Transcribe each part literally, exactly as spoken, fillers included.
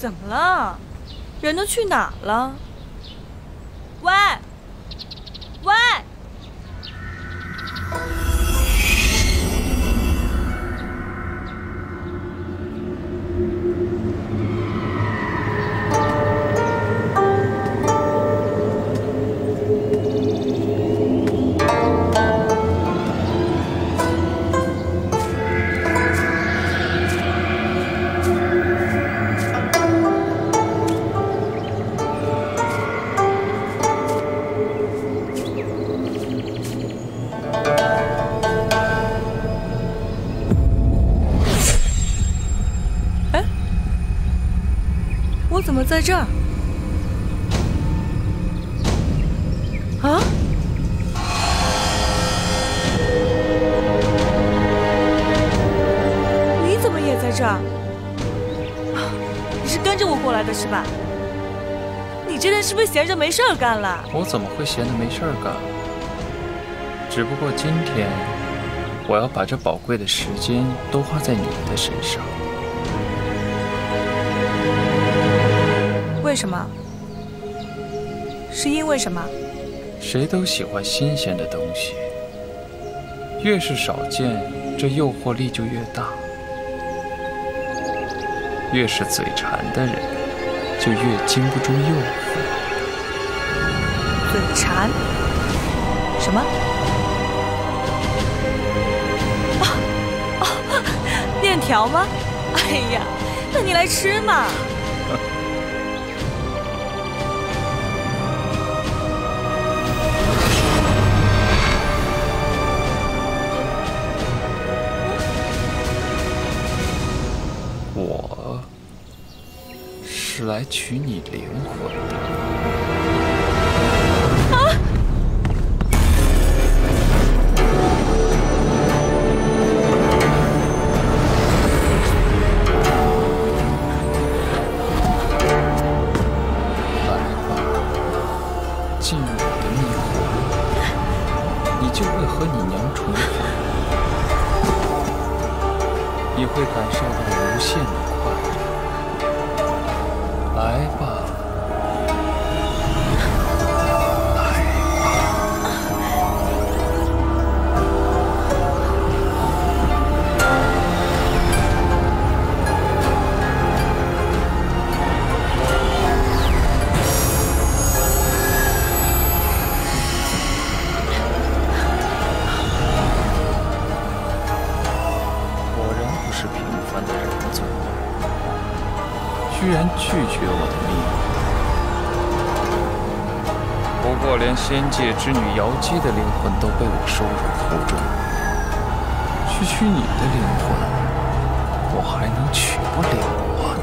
怎么了？人都去哪儿了？喂，喂！ 在这儿啊！你怎么也在这儿？你是跟着我过来的是吧？你这人是不是闲着没事儿干了？我怎么会闲着没事儿干？只不过今天，我要把这宝贵的时间都花在你的身上。 为什么？是因为什么？谁都喜欢新鲜的东西，越是少见，这诱惑力就越大。越是嘴馋的人，就越经不住诱惑。嘴馋？什么？啊啊！面条吗？哎呀，那你来吃嘛。 来取你灵魂的！啊！来吧，进入我的迷魂，你就会和你娘重逢，你会感受到无限的。 来吧，来吧！果然不是平凡的人做的。 居然拒绝我的命运，不过连仙界之女瑶姬的灵魂都被我收入腹中，区区你的灵魂，我还能取不了啊！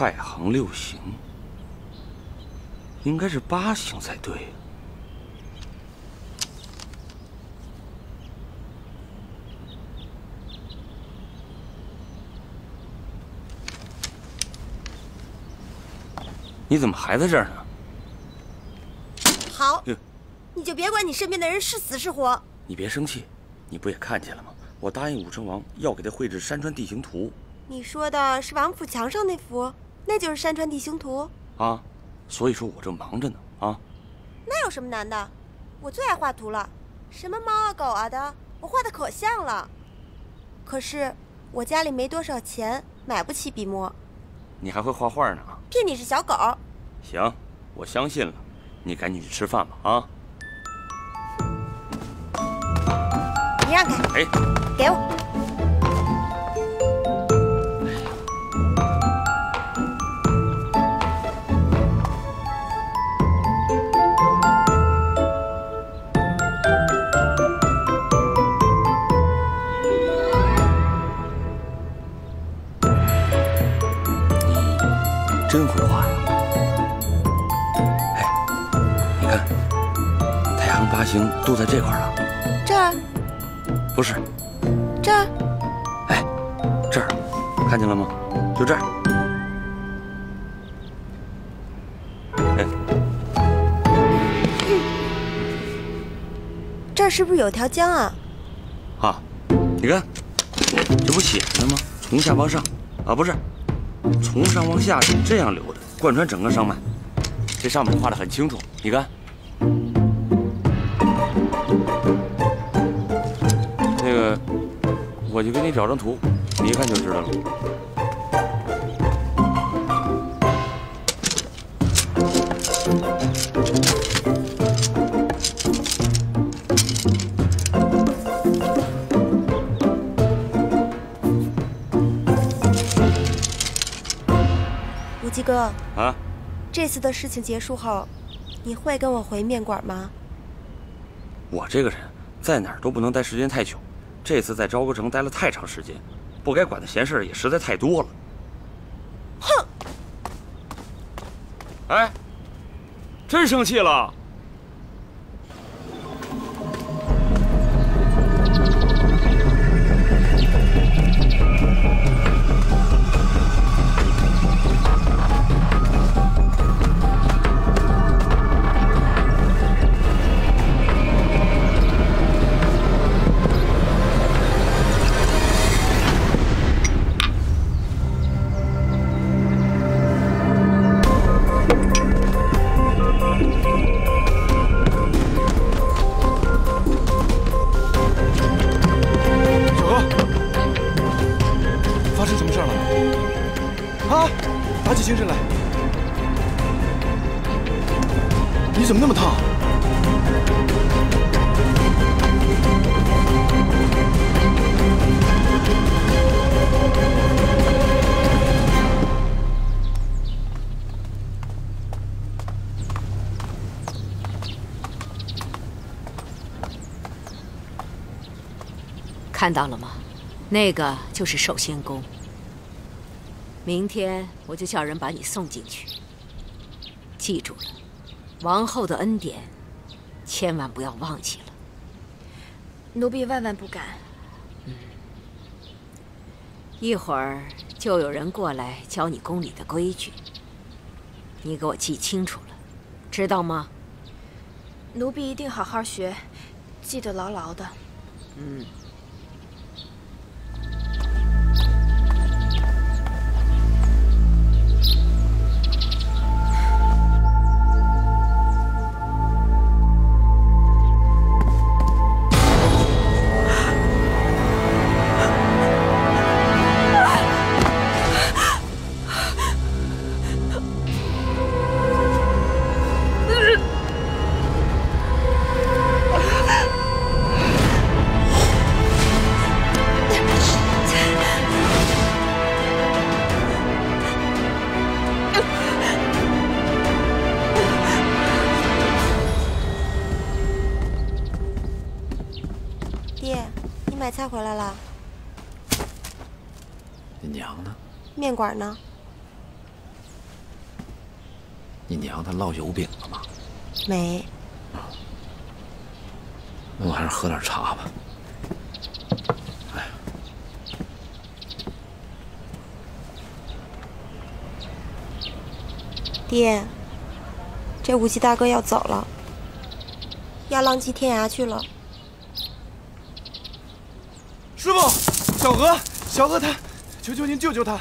太行六行，应该是八行才对。你怎么还在这儿呢？好，你就别管你身边的人是死是活。你别生气，你不也看见了吗？我答应武成王要给他绘制山川地形图。 你说的是王府墙上那幅，那就是山川地形图啊，所以说我正忙着呢啊。那有什么难的？我最爱画图了，什么猫啊狗啊的，我画的可像了。可是我家里没多少钱，买不起笔墨。你还会画画呢？骗你是小狗。行，我相信了。你赶紧去吃饭吧啊。你让开。哎，给我。 真会画呀！哎，你看，太行八行都在这块了。这儿？不是。这儿？哎，这儿，看见了吗？就这儿。哎，这儿是不是有条江啊？啊，你看，这不写着呢吗？从下往上，啊，不是。 从上往下是这样流的，贯穿整个上脉。这上面画得很清楚，你看。那个，我就给你找张图，你一看就知道了。鸡哥啊，这次的事情结束后，你会跟我回面馆吗？我这个人，在哪儿都不能待时间太久。这次在朝歌城待了太长时间，不该管的闲事也实在太多了。哼！哎，真生气了。 看到了吗？那个就是守仙宫。明天我就叫人把你送进去。记住了，王后的恩典，千万不要忘记了。奴婢万万不敢。嗯。一会儿就有人过来教你宫里的规矩。你给我记清楚了，知道吗？奴婢一定好好学，记得牢牢的。嗯。 菜回来了，你娘呢？面馆呢？你娘她烙油饼了吗？没。那我还是喝点茶吧。哎，爹，这无忌大哥要走了，要浪迹天涯去了。师傅，小娥，小娥她，求求您救救她。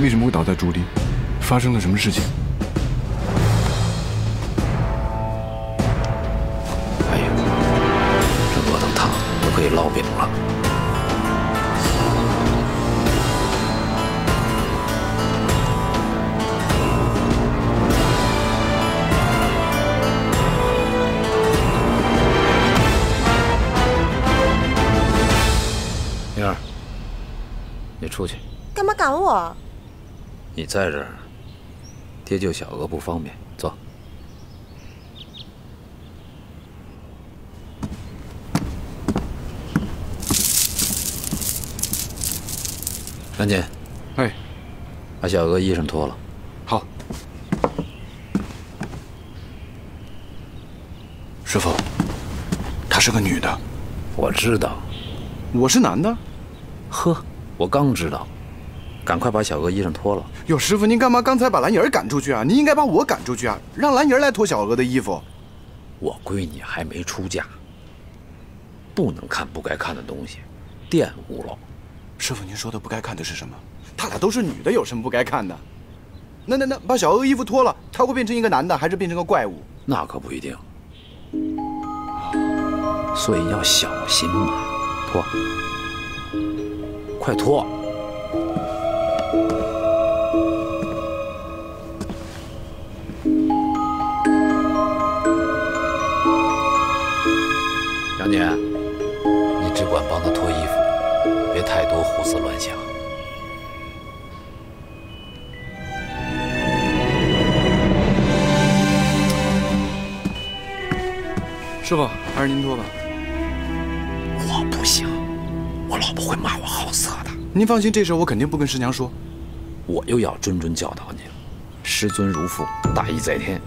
为什么会倒在竹林？发生了什么事情？哎呀，这额头烫，都可以烙饼了。明儿，你出去。干嘛赶我？ 你在这儿，爹救小娥不方便，走。赶紧，哎，把小娥衣裳脱了。好。师傅，她是个女的。我知道。我是男的。呵，我刚知道。 赶快把小娥衣裳脱了。哟，师傅，您干嘛刚才把兰姨儿赶出去啊？您应该把我赶出去啊，让兰姨儿来脱小娥的衣服。我闺女还没出嫁，不能看不该看的东西，玷污了。师傅，您说的不该看的是什么？她俩都是女的，有什么不该看的？那那那，把小娥衣服脱了，她会变成一个男的，还是变成个怪物？那可不一定，所以要小心嘛。脱，快脱！ 杨姐，你只管帮她脱衣服，别太多胡思乱想。师傅，还是您脱吧。我不行，我老婆会骂我好色的。您放心，这事我肯定不跟师娘说。我又要谆谆教导你了。师尊如父，大义在天。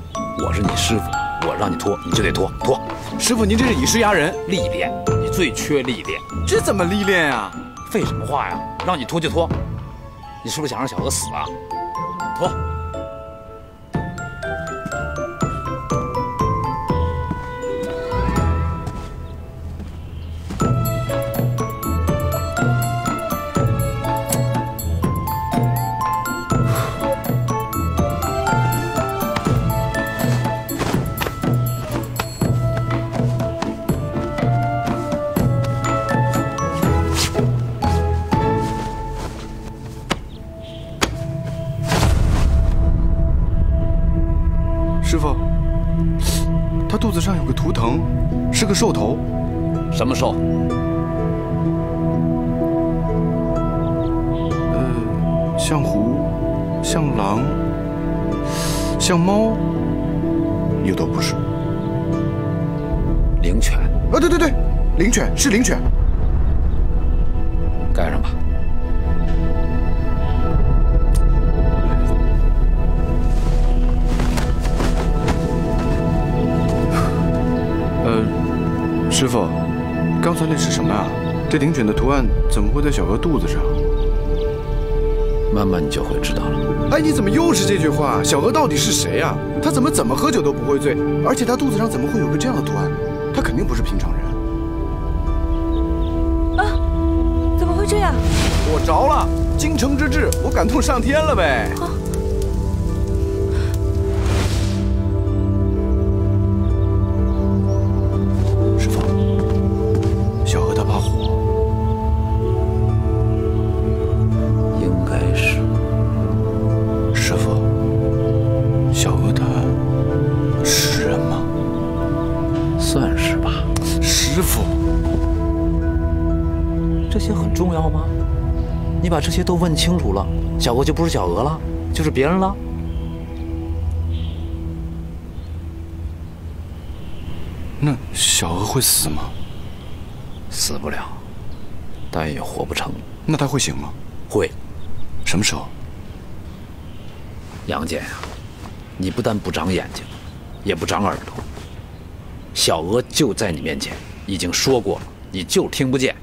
我是你师傅。 我让你脱，你就得脱脱。师傅，您这是以势压人，历练，你最缺历练。这怎么历练呀？废什么话呀？让你脱就脱，你是不是想让小娥死啊？脱。兽头，什么兽？呃，像虎，像狼，像猫，又都不是。灵犬。啊，对对对，灵犬是灵犬。盖上吧。呃。 师傅，刚才那是什么啊？这灵犬的图案怎么会在小娥肚子上？慢慢你就会知道了。哎，你怎么又是这句话？小娥到底是谁啊？她怎么怎么喝酒都不会醉，而且她肚子上怎么会有个这样的图案？她肯定不是平常人。啊，怎么会这样？我着了！京城之志，我感动上天了呗。啊 师傅，小娥她是人吗？重要吗？你把这些都问清楚了，小娥就不是小娥了，就是别人了。那小娥会死吗？死不了，但也活不成。那她会醒吗？会。什么时候？杨戬呀、啊，你不但不长眼睛，也不长耳朵。小娥就在你面前，已经说过了，你就听不见。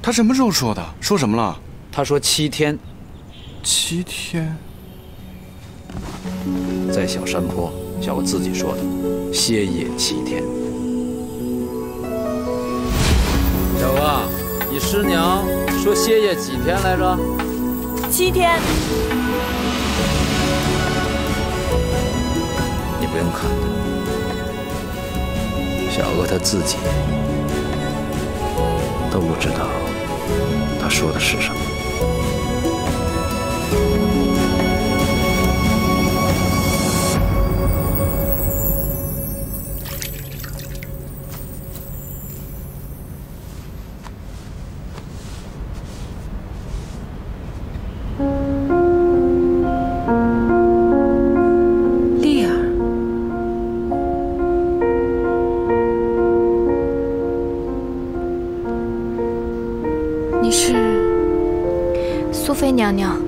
他什么时候说的？说什么了？他说七天，七天，在小山坡，小娥自己说的，歇业七天。小娥，你师娘说歇业几天来着？七天。你不用看他，小娥她自己都不知道。 他说的是什么？丽儿，你是？ 苏妃娘娘，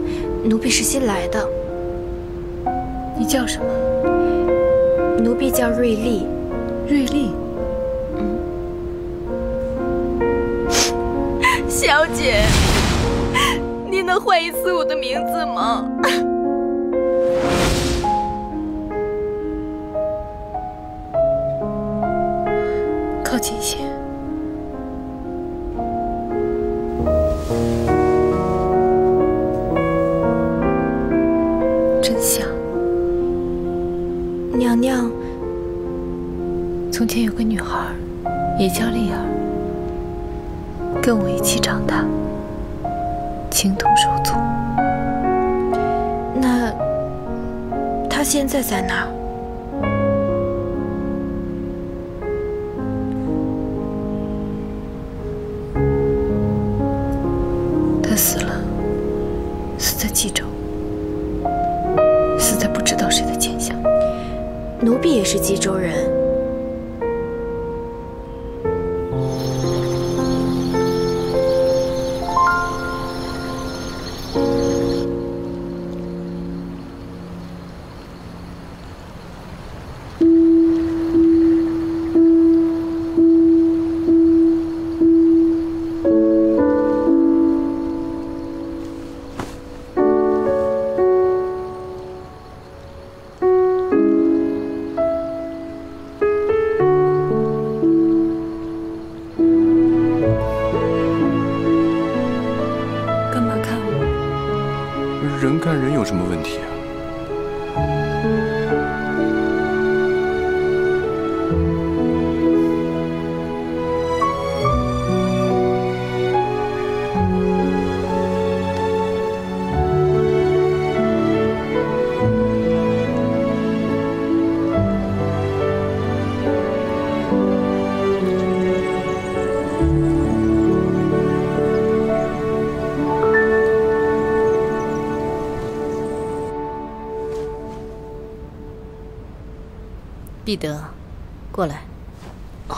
奴婢是新来的。你叫什么？奴婢叫瑞丽。瑞丽。嗯。小姐，您能换一次我的名字吗？靠近一些。 从前有个女孩，也叫丽儿，跟我一起长大，情同手足。那她现在在哪儿？她死了，死在冀州，死在不知道谁的剑下。奴婢也是冀州人。 必得，过来。哦，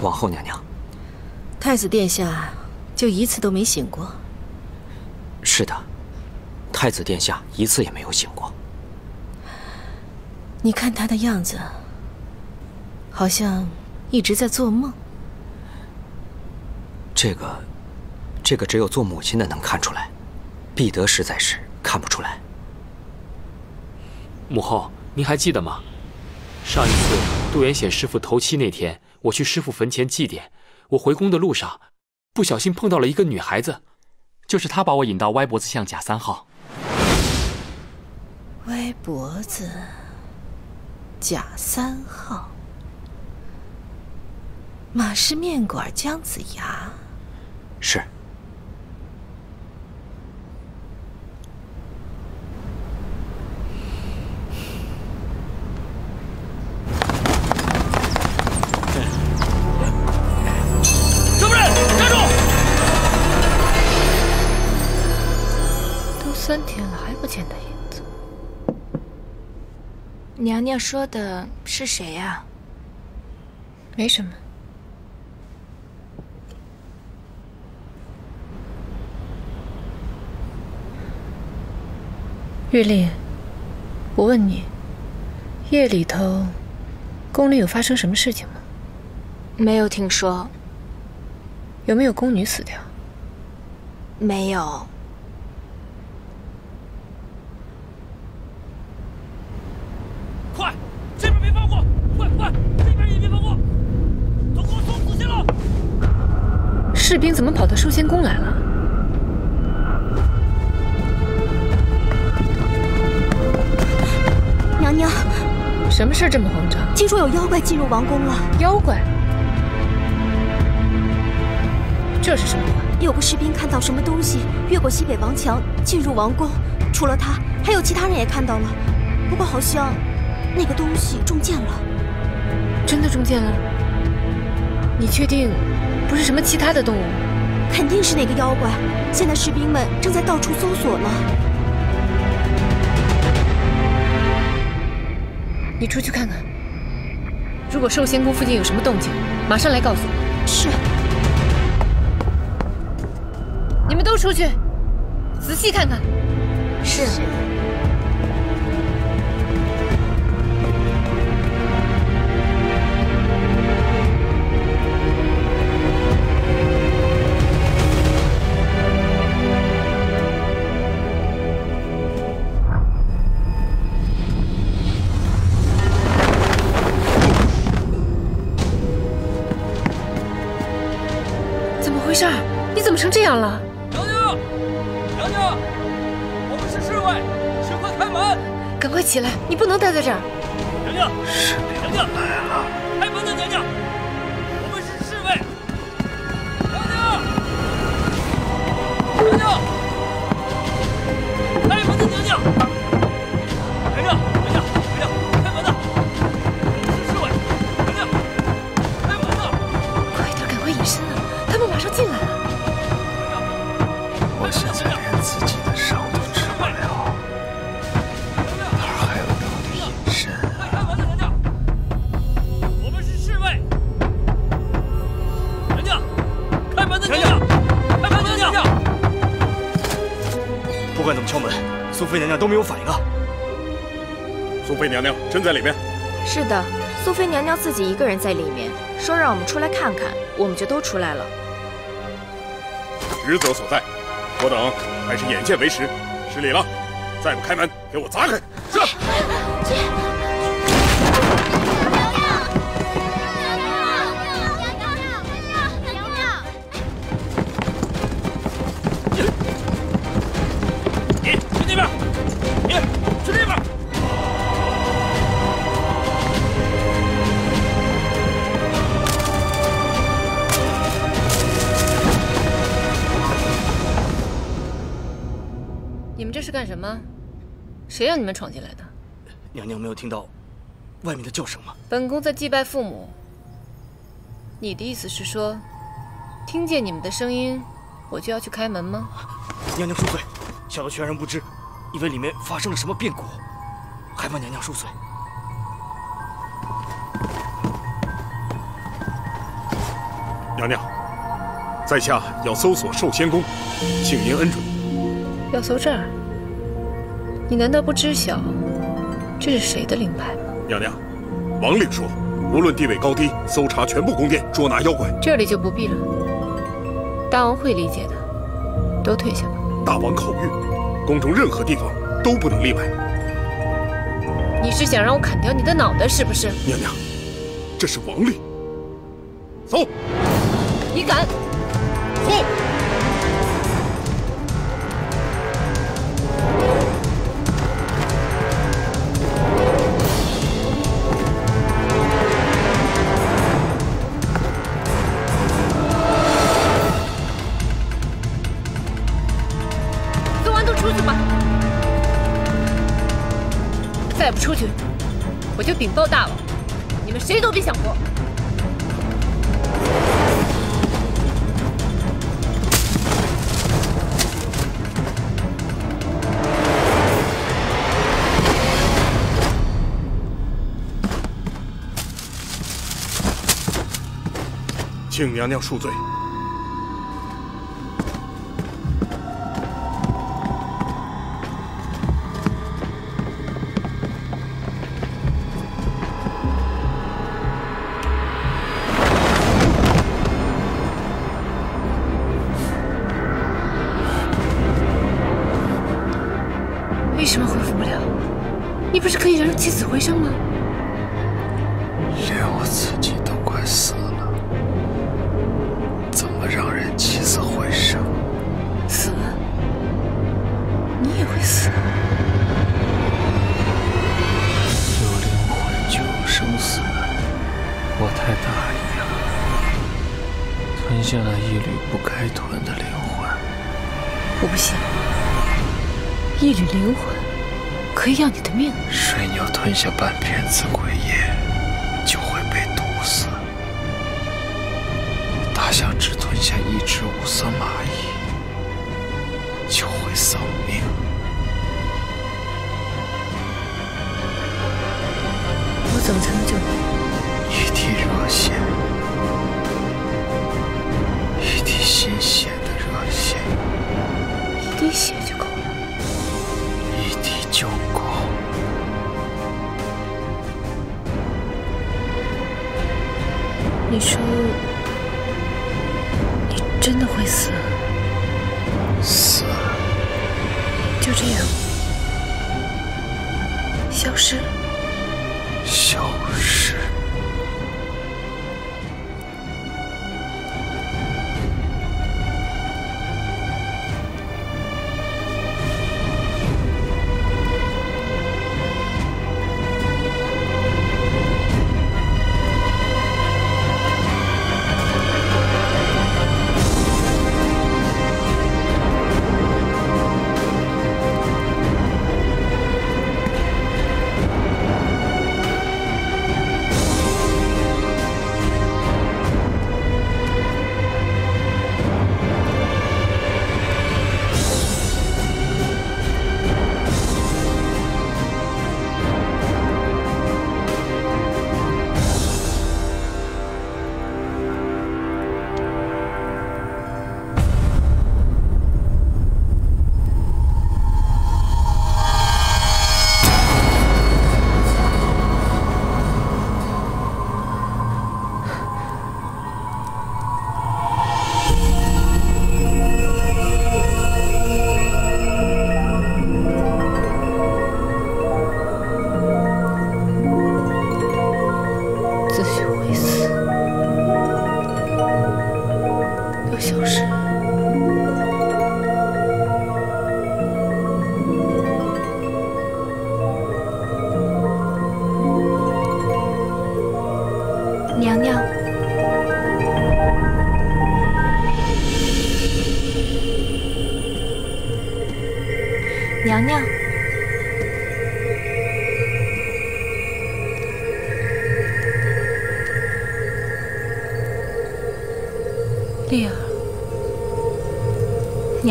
王后娘娘，太子殿下就一次都没醒过。是的，太子殿下一次也没有醒过。你看他的样子，好像一直在做梦。这个，这个只有做母亲的能看出来，必得实在是看不出来。 母后，您还记得吗？上一次杜元显师傅头七那天，我去师傅坟前祭奠，我回宫的路上，不小心碰到了一个女孩子，就是她把我引到歪脖子巷甲三号。歪脖子，甲三号，马氏面馆姜子牙。是。 什么人？三天了还不见他影子。娘娘说的是谁呀？没什么。 玉丽，我问你，夜里头，宫里有发生什么事情吗？没有听说。有没有宫女死掉？没有。快，这边别放过！快快，这边也别放过！都给我送死去了！士兵怎么跑到收监宫来了？ 娘娘，什么事这么慌张？听说有妖怪进入王宫了。妖怪？这是什么话？有个士兵看到什么东西越过西北王墙进入王宫，除了他，还有其他人也看到了。不过好像那个东西中箭了。真的中箭了？你确定不是什么其他的动物？肯定是那个妖怪。现在士兵们正在到处搜索呢。 你出去看看，如果寿仙宫附近有什么动静，马上来告诉我。是。你们都出去，仔细看看。是。是成这样了，娘娘，娘娘，我们是侍卫，请快开门！赶快起来，你不能待在这儿。娘娘，士兵来了，开门呐，娘娘，我们是侍卫。娘娘，娘娘，开门呐，娘娘，娘娘，娘娘，娘娘，开门呐！我们是侍卫，娘娘，开门呐！快点，赶快隐身啊！他们马上进来了。 我现在连自己的伤都治不了，哪还有能力隐身？快开门，娘娘！我们是侍卫。娘娘，开门的娘娘，开门的娘娘！不管怎么敲门，苏妃娘娘都没有反应啊。苏妃娘娘真在里面？是的，苏妃娘娘自己一个人在里面，说让我们出来看看，我们就都出来了。职责所在。 我等还是眼见为实，失礼了！再不开门，给我砸开！是。娘娘，娘娘，娘娘，娘娘，娘娘！你去那边，你去那边。这是干什么？谁让你们闯进来的？娘娘没有听到外面的叫声吗？本宫在祭拜父母。你的意思是说，听见你们的声音，我就要去开门吗？娘娘恕罪，小的全然不知，以为里面发生了什么变故，还望娘娘恕罪。娘娘，在下要搜索寿仙宫，请您恩准。要搜这儿？ 你难道不知晓这是谁的令牌吗？娘娘，王令说，无论地位高低，搜查全部宫殿，捉拿妖怪。这里就不必了，大王会理解的。都退下吧。大王口谕，宫中任何地方都不能例外。你是想让我砍掉你的脑袋是不是？娘娘，这是王令。走。你敢？走。 出去，我就禀报大王，你们谁都别想活！请娘娘恕罪。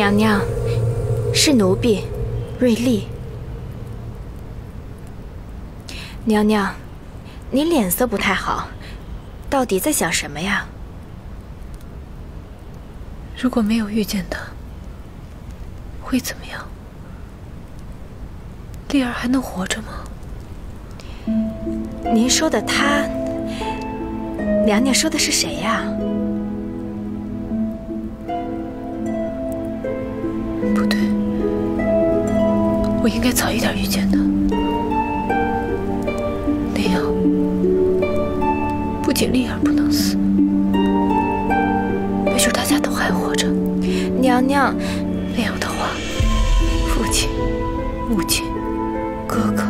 娘娘，是奴婢瑞丽。娘娘，你脸色不太好，到底在想什么呀？如果没有遇见他，会怎么样？丽儿还能活着吗？您说的他，娘娘说的是谁呀？ 我应该早一点遇见他，那样不仅丽儿不能死，没准大家都还活着。娘娘，那样的话，父亲、母亲、哥哥、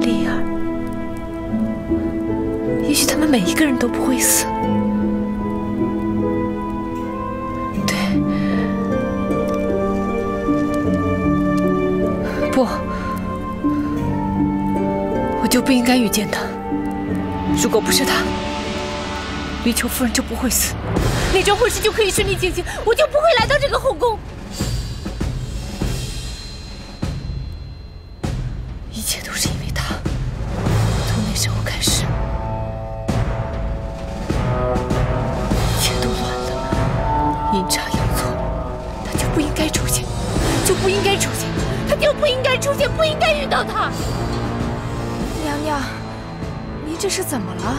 丽儿，也许他们每一个人都不会死。对。 不，我就不应该遇见他。如果不是他，黎秋夫人就不会死，那桩婚事就可以顺利进行，我就不会来到这个后宫。一切都是因为他。从那时候开始，不应该出现，他就不应该出现，不应该遇到他。娘娘，您这是怎么了？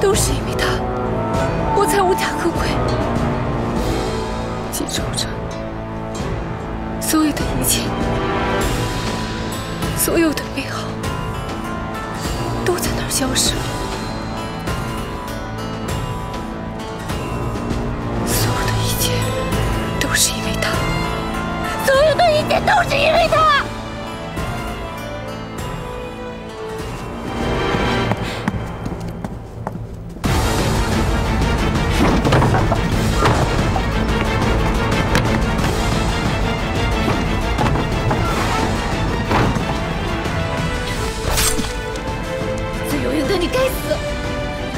都是因为他，我才无家可归。记住着，所有的一切，所有的美好，都在那儿消失了。 也都是因为他，自由云哥，你该死！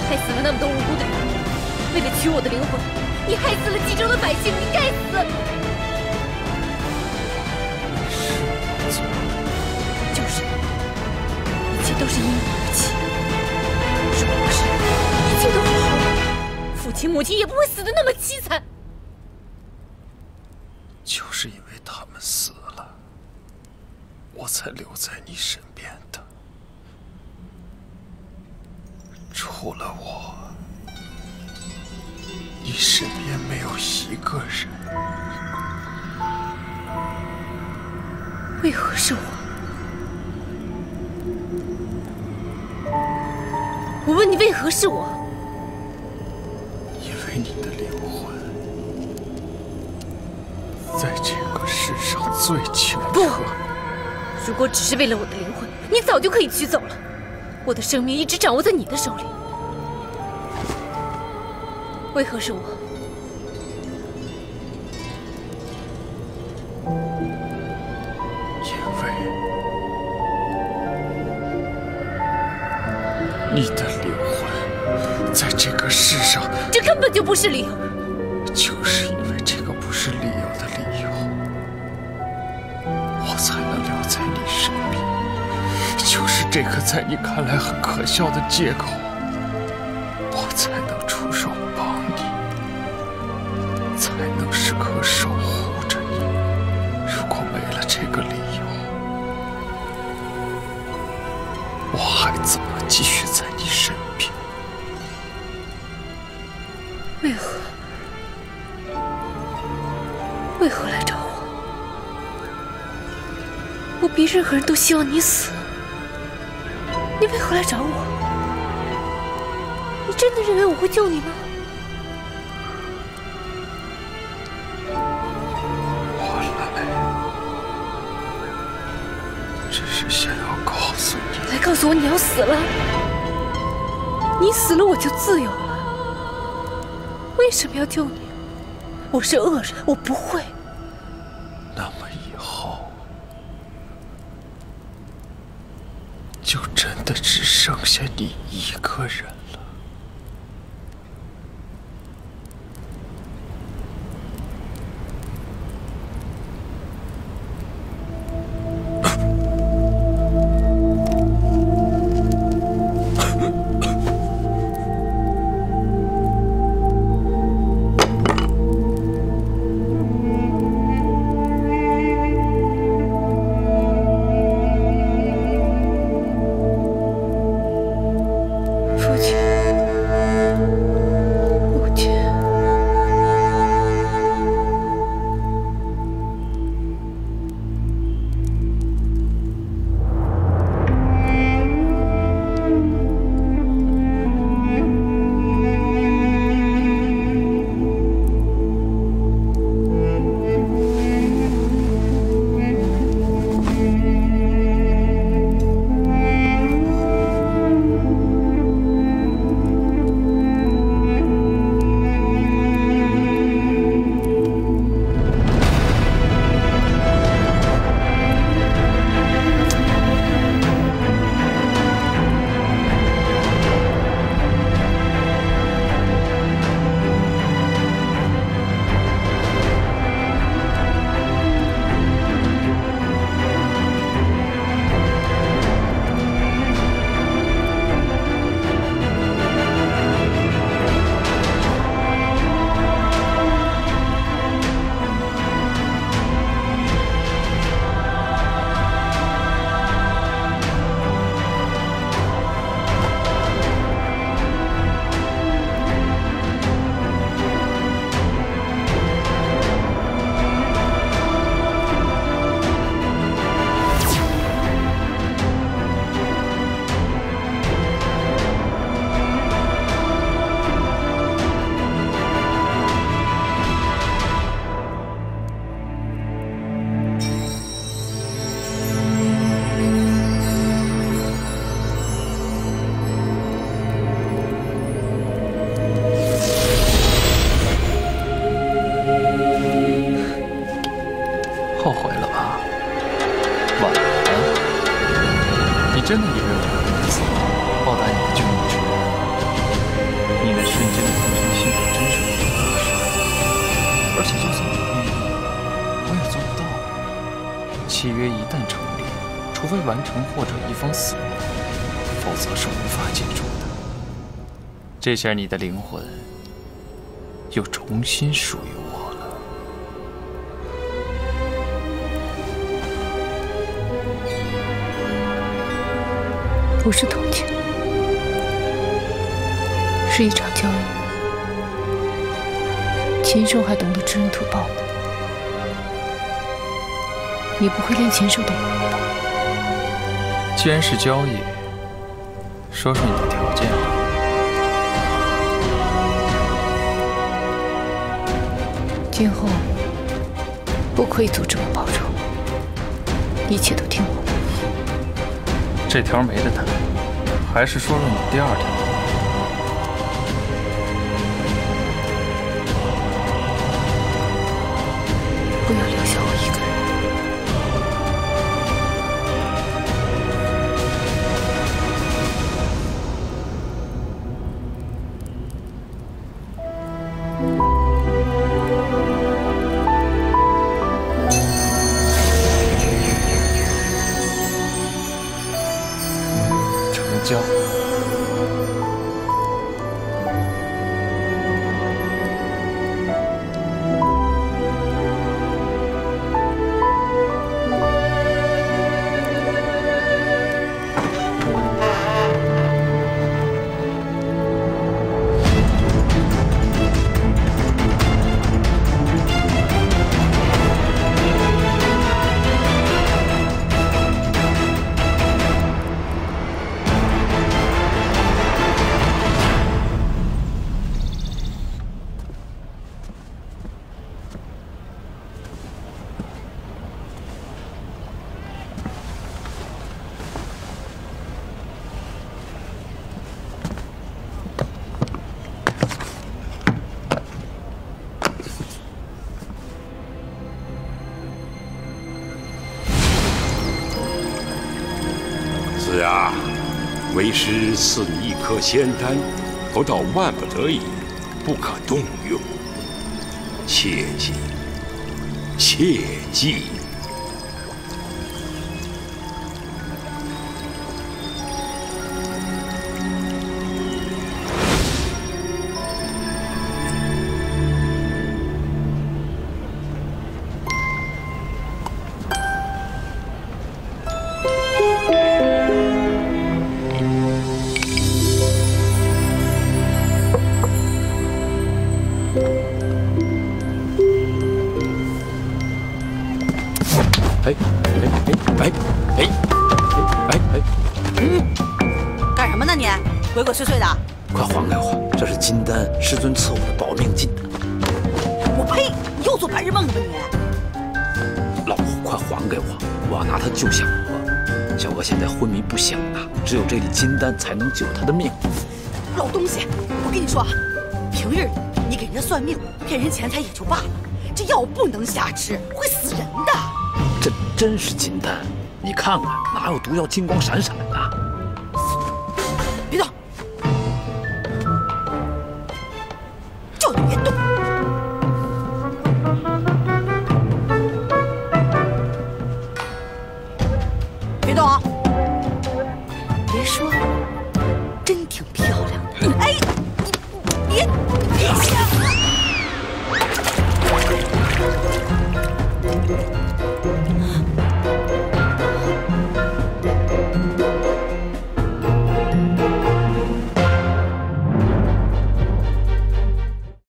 害死了那么多无辜的人，为了取我的灵魂，你害死了冀州的百姓，你该死！ 都是因你无情，如果不是一切都好好的，父亲母亲也不会死的那么凄惨。就是因为他们死了，我才留在你身边的。除了我，你身边没有一个人。为何是我？ 我问你，为何是我？因为你的灵魂在这个世上最清澈。不，如果只是为了我的灵魂，你早就可以取走了。我的生命一直掌握在你的手里。为何是我？因为你的。 在这个世上，这根本就不是理由。就是因为这个不是理由的理由，我才能留在你身边。就是这个在你看来很可笑的借口，我才能出手帮你，才能时刻守护着你。如果没了这个理由，我还怎么继续在你身边？ 为何？为何来找我？我比任何人都希望你死。你为何来找我？你真的认为我会救你吗？我来，只是想要告诉你。来告诉我你要死了？你死了我就自由了。 为什么要救你？我是恶人，我不会。那么以后就真的只剩下你一个人了。父亲。后悔了吧？晚了。你真的以为我会因此报答你的这种举动？你那瞬间的同情心真是无处不是，而且就算我愿意，我也做不到。契约一旦成立，除非完成或者一方死亡，否则是无法解除的。这下你的灵魂又重新属于我。 不是同情，是一场交易。禽兽还懂得知恩图报呢，你不会连禽兽都不如吧？既然是交易，说说你的条件。今后不可以阻止我报仇，一切都听我。 这条没得谈，还是说说你第二条。不要留下我一个为师赐你一颗仙丹，不到万不得已，不可动用。切记，切记。金丹才能救他的命。老东西，我跟你说啊，平日你给人家算命、骗人钱财也就罢了，这药不能瞎吃，会死人的。这真是金丹，你看看，哪有毒药金光闪闪的？别动，就你别动。别动啊！ 别说，真挺漂亮的。哎，你别别想。